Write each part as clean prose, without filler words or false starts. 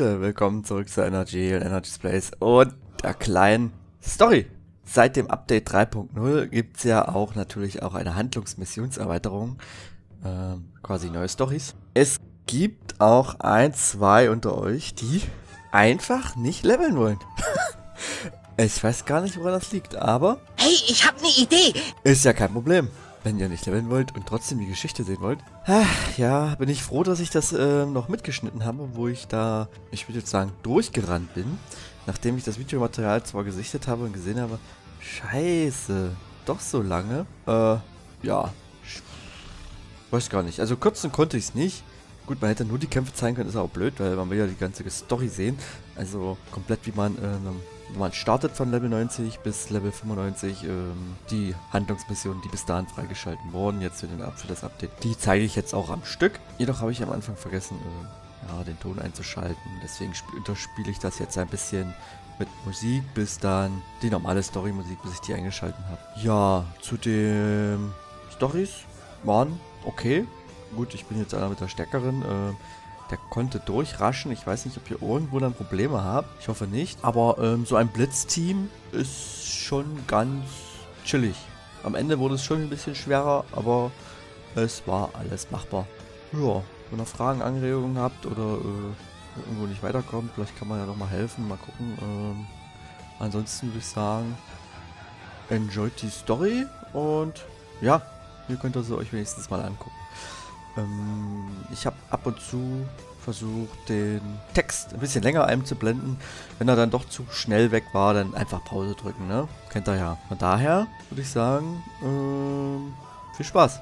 Leute, willkommen zurück zu Energy und Energy's Place und der kleinen Story. Seit dem Update 3.0 gibt es ja auch natürlich auch eine Handlungsmissionserweiterung, quasi neue Stories. Es gibt auch ein, zwei unter euch, die einfach nicht leveln wollen. Ich weiß gar nicht, woran das liegt, aber... Hey, ich habe eine Idee! Ist ja kein Problem. Wenn ihr nicht leveln wollt und trotzdem die Geschichte sehen wollt. Ach, ja, bin ich froh, dass ich das noch mitgeschnitten habe, wo ich da, ich würde jetzt sagen, durchgerannt bin. Nachdem ich das Videomaterial zwar gesichtet habe und gesehen habe, scheiße, doch so lange. Ja, weiß gar nicht. Also kürzen konnte ich es nicht. Gut, man hätte nur die Kämpfe zeigen können, ist auch blöd, weil man will ja die ganze Story sehen. Also komplett wie man... Man startet von Level 90 bis Level 95, die Handlungsmissionen, die bis dahin freigeschalten wurden, jetzt für das Update, die zeige ich jetzt auch am Stück. Jedoch habe ich am Anfang vergessen, den Ton einzuschalten, deswegen unterspiele ich das jetzt ein bisschen mit Musik, bis dann die normale Story-Musik, bis ich die eingeschalten habe. Ja, zu den Storys waren okay, gut, ich bin jetzt einer mit der Stärkeren, der konnte durchraschen. Ich weiß nicht, ob ihr irgendwo dann Probleme habt. Ich hoffe nicht. Aber so ein Blitzteam ist schon ganz chillig. Am Ende wurde es schon ein bisschen schwerer, aber es war alles machbar. Ja, wenn ihr Fragen, Anregungen habt oder irgendwo nicht weiterkommt, vielleicht kann man ja nochmal helfen. Mal gucken. Ansonsten würde ich sagen, enjoyt die Story und ja, ihr könnt das euch wenigstens mal angucken. Ich habe ab und zu versucht, den Text ein bisschen länger einzublenden. Wenn er dann doch zu schnell weg war, dann einfach Pause drücken, ne? Kennt ihr ja. Von daher würde ich sagen, viel Spaß.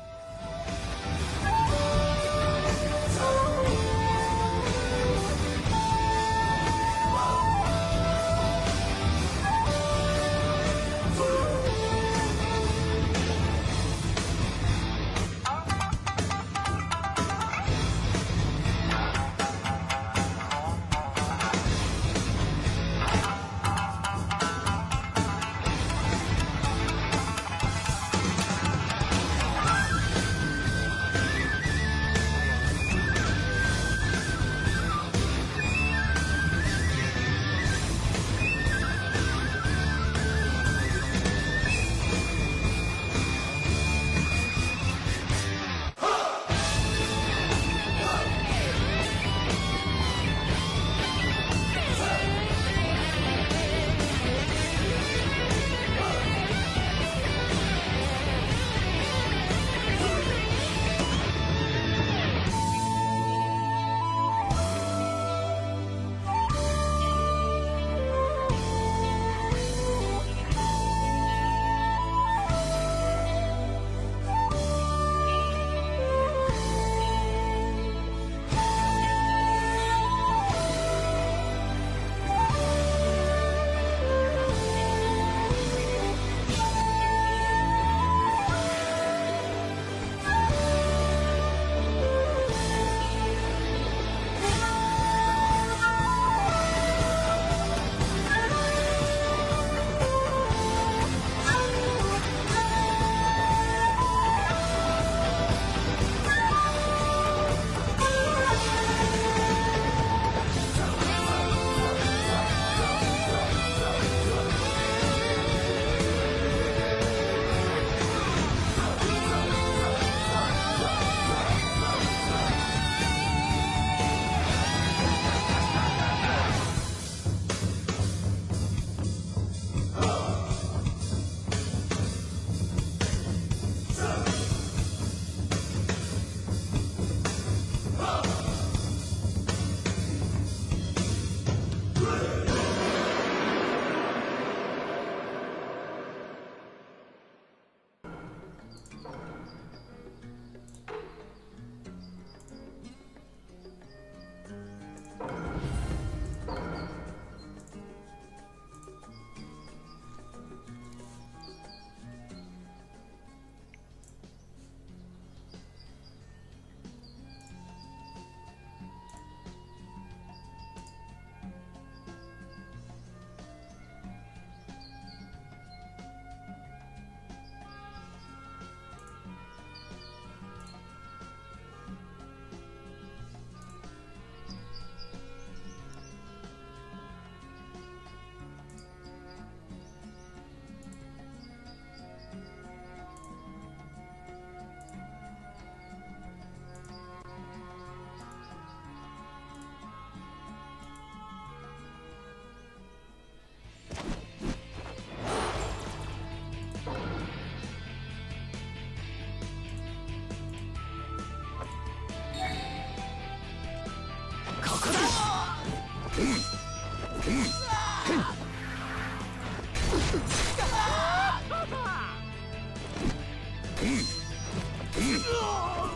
ここだ。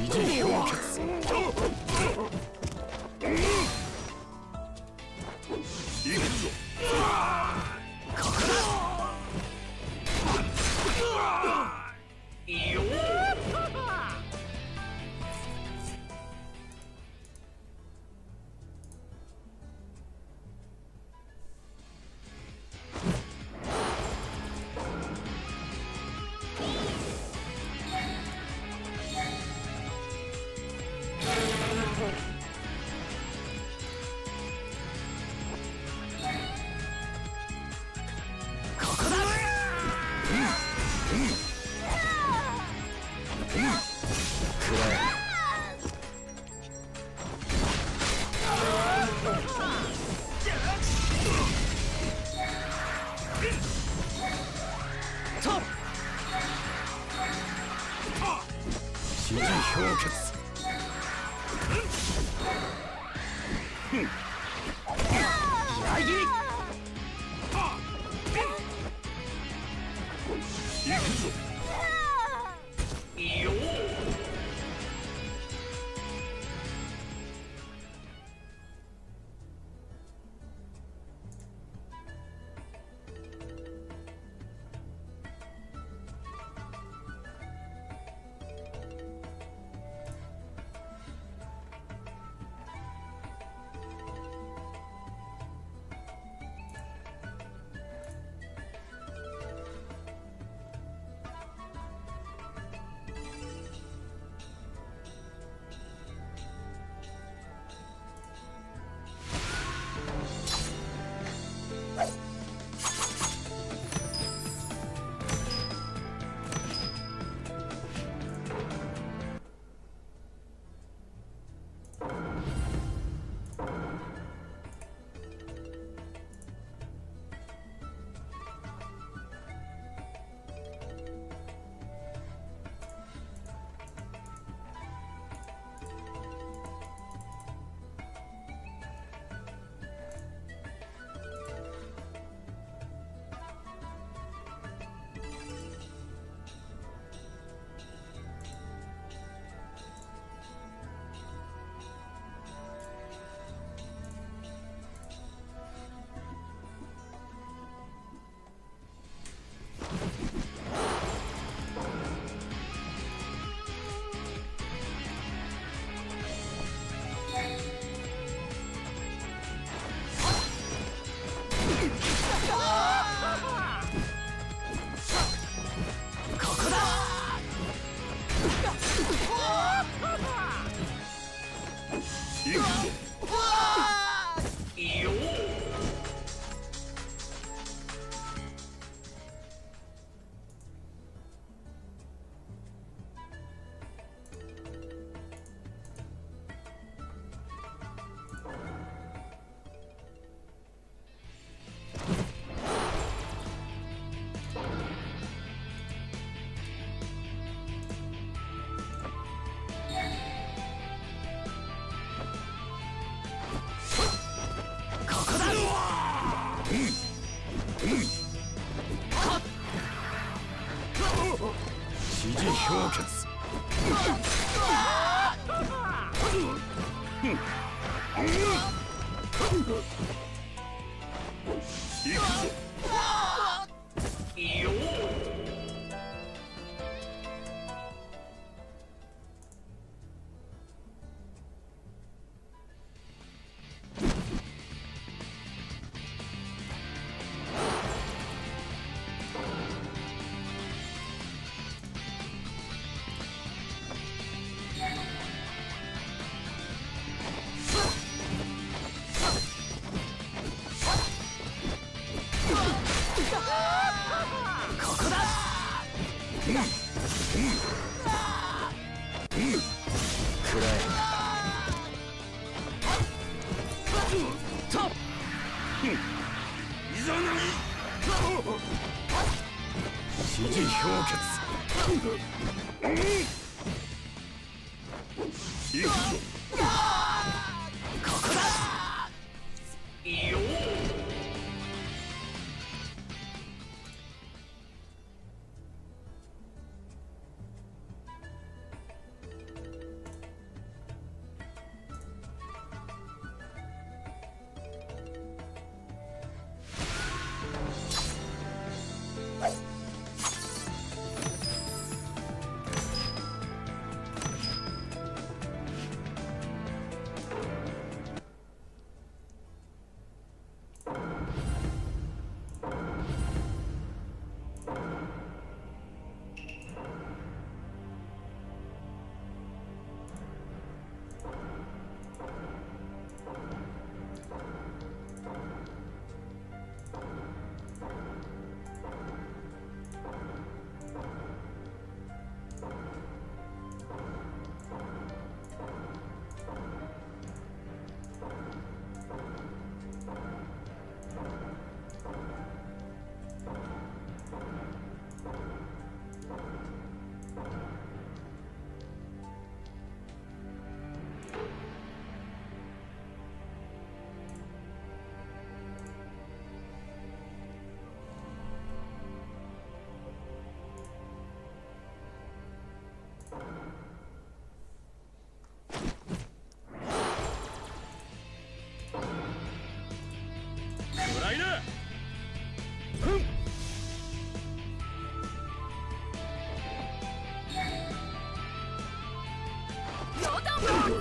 肘氷結。いくぞ。ここだ。いいよ。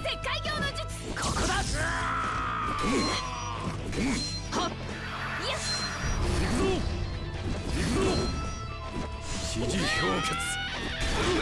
絶海業の術、ここだ。はっ、行くぞ、指示氷結。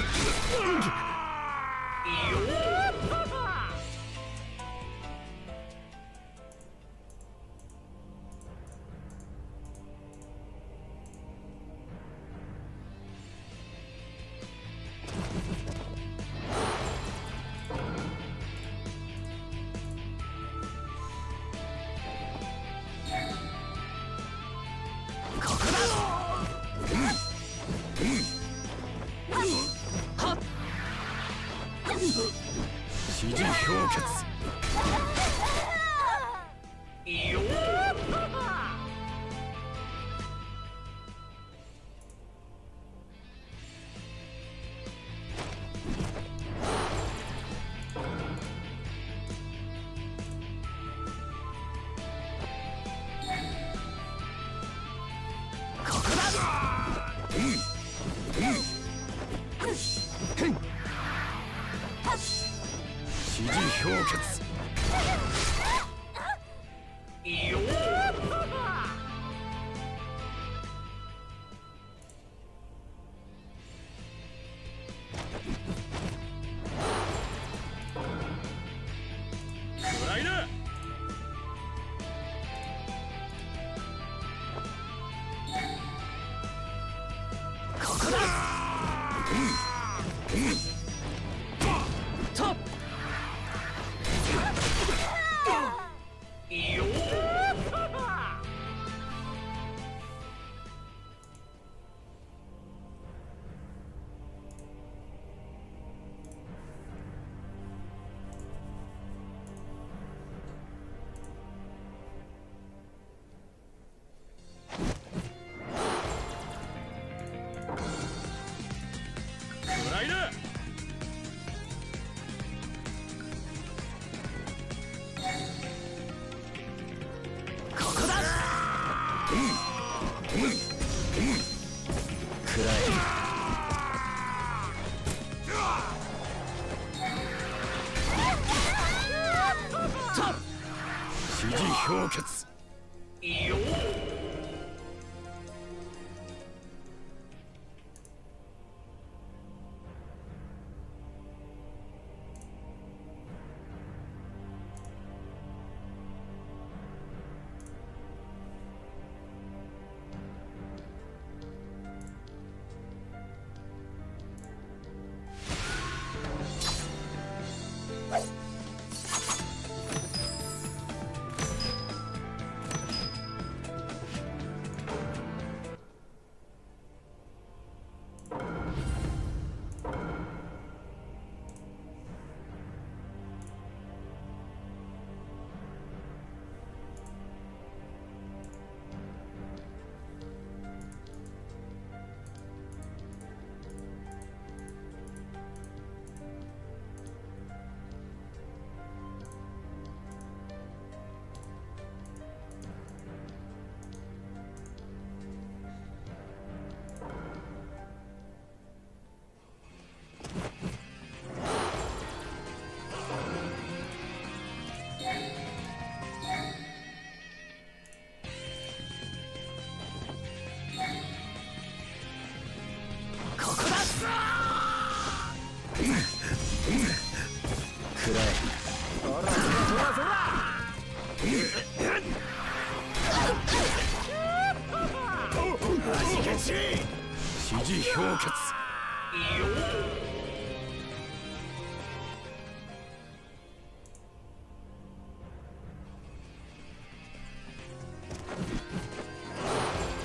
終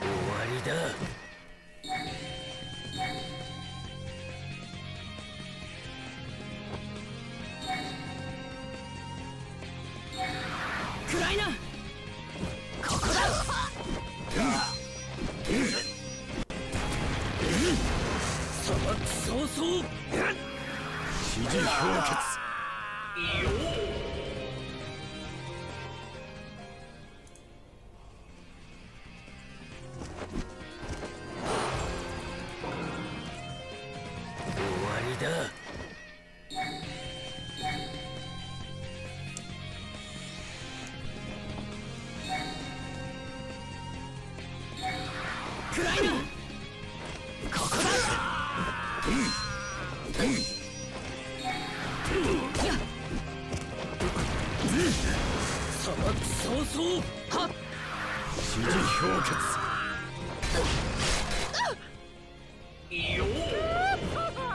わりだ。はっ支持氷結よ支持氷結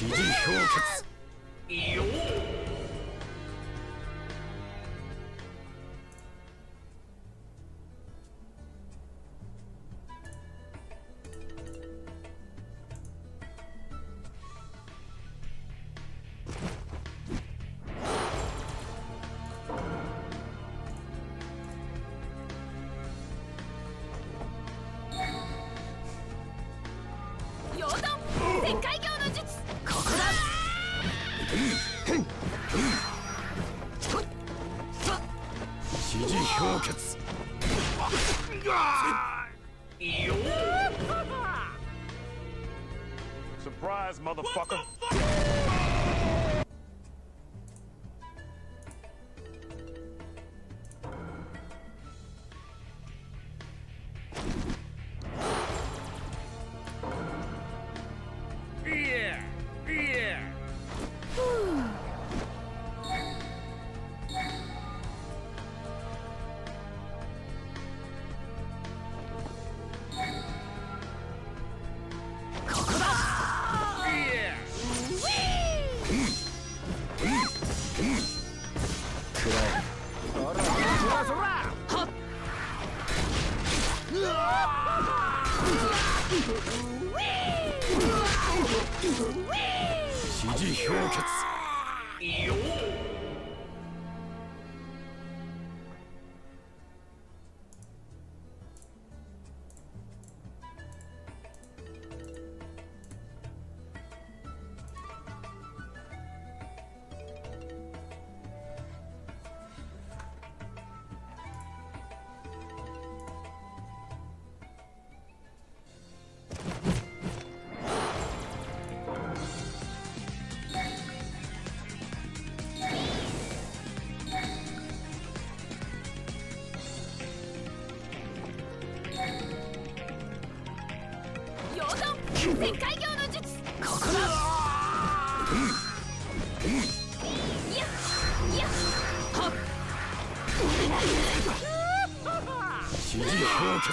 支持評決。全開業の術、ここだ。やっやっはっ。支持評決。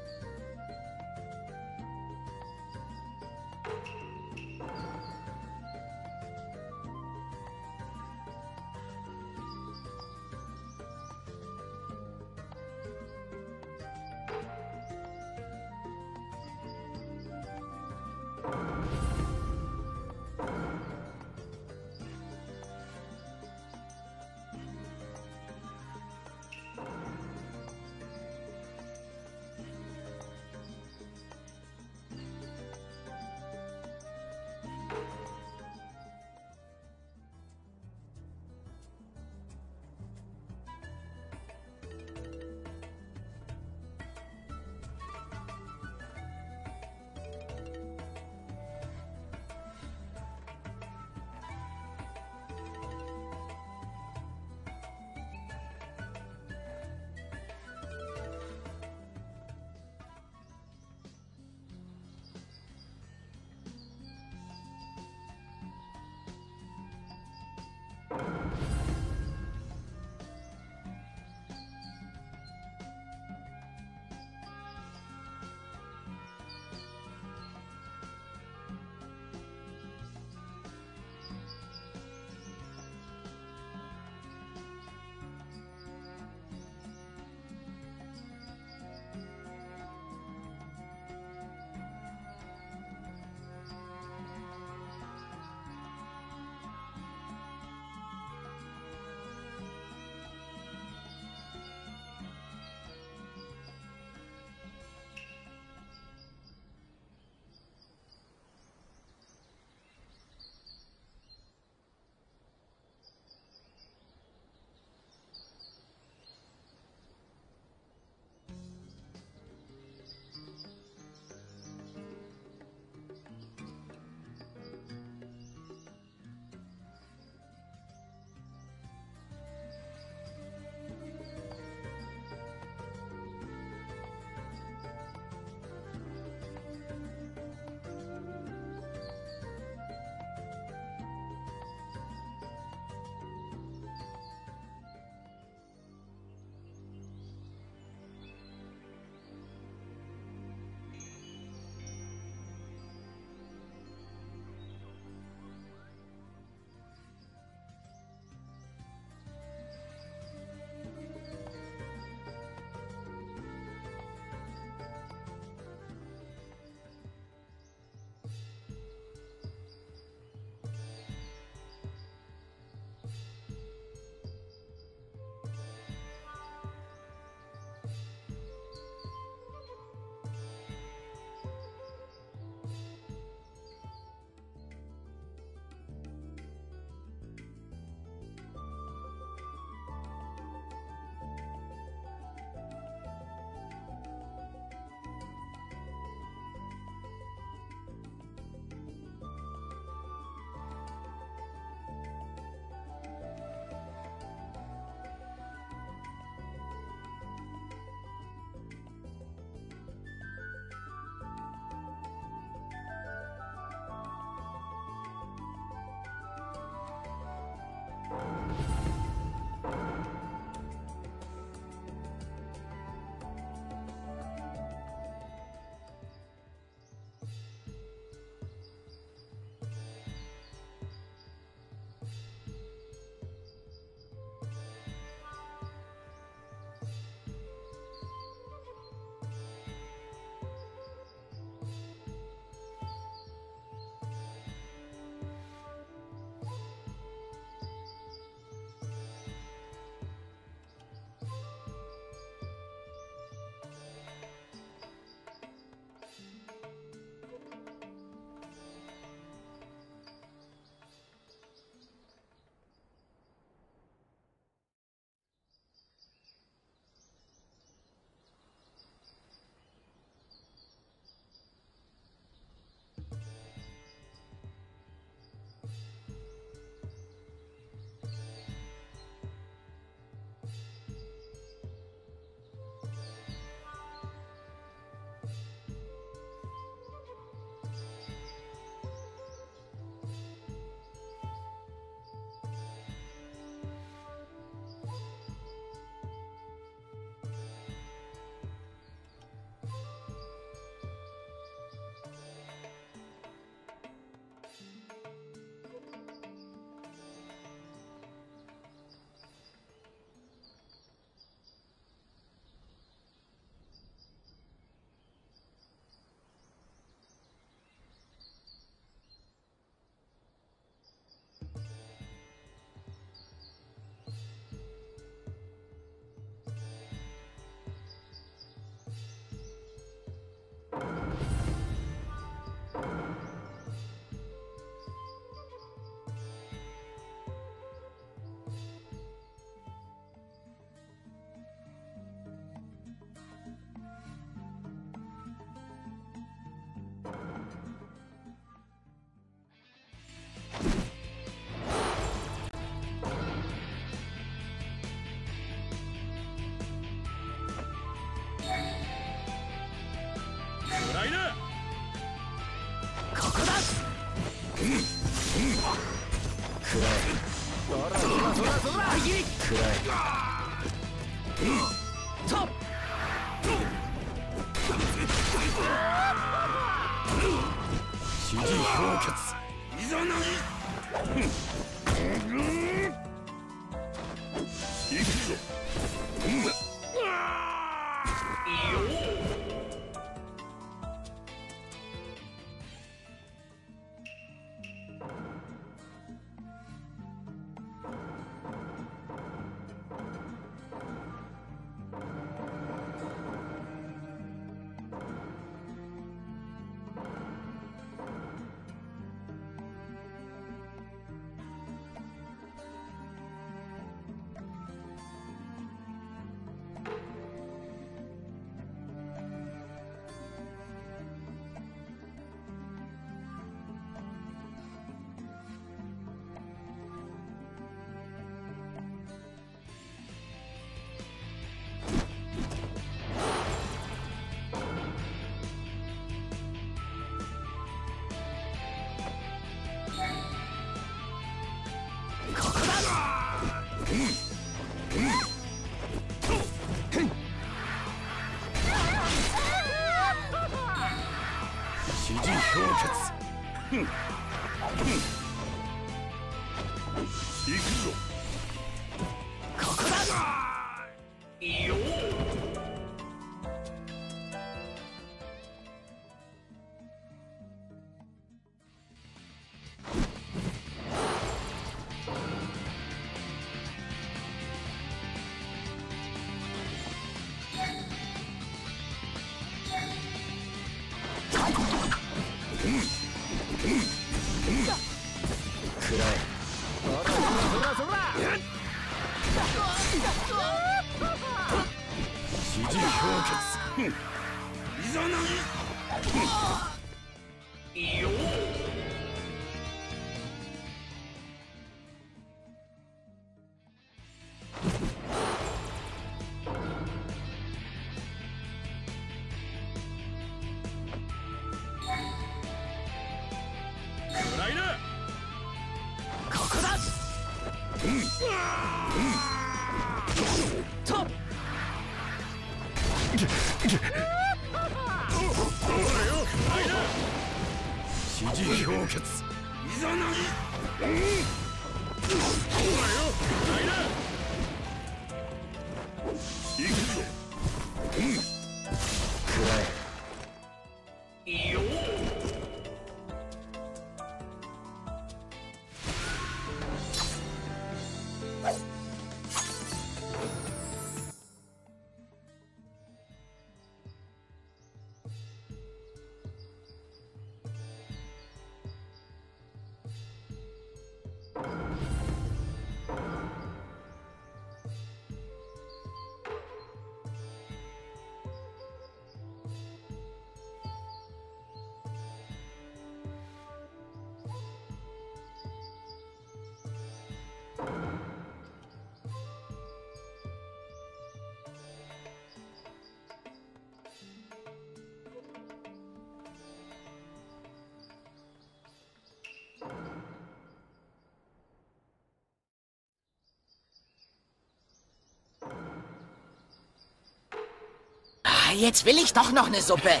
Jetzt will ich doch noch eine Suppe.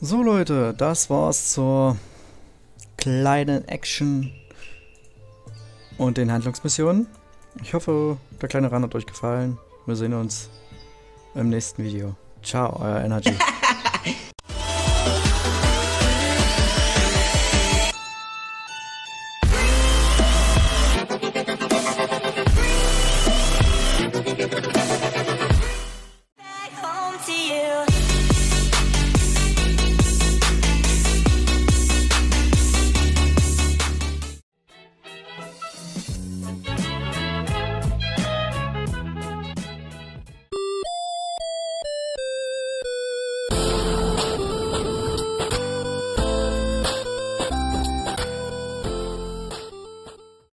So Leute, das war's zur kleinen Action und den Handlungsmissionen. Ich hoffe, der kleine Rand hat euch gefallen. Wir sehen uns im nächsten Video. Ciao, euer Energy.